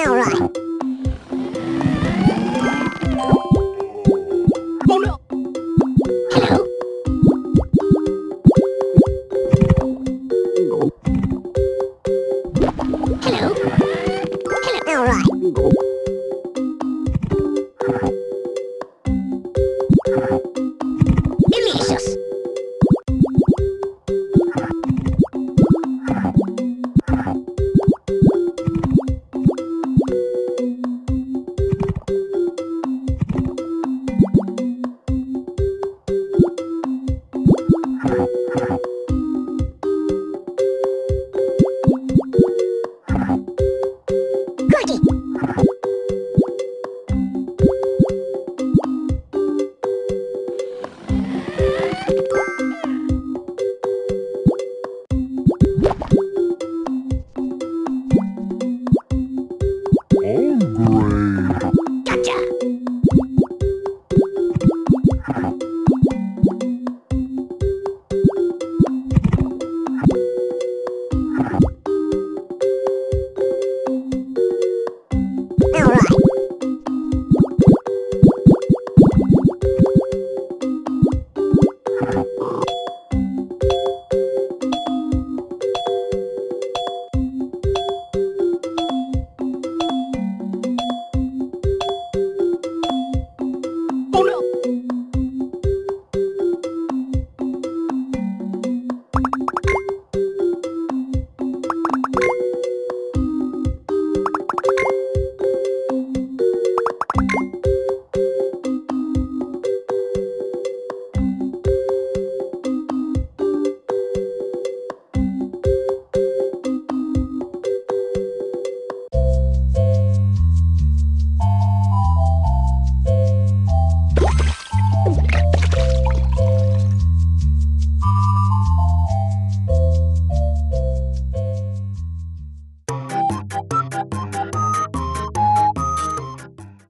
All right.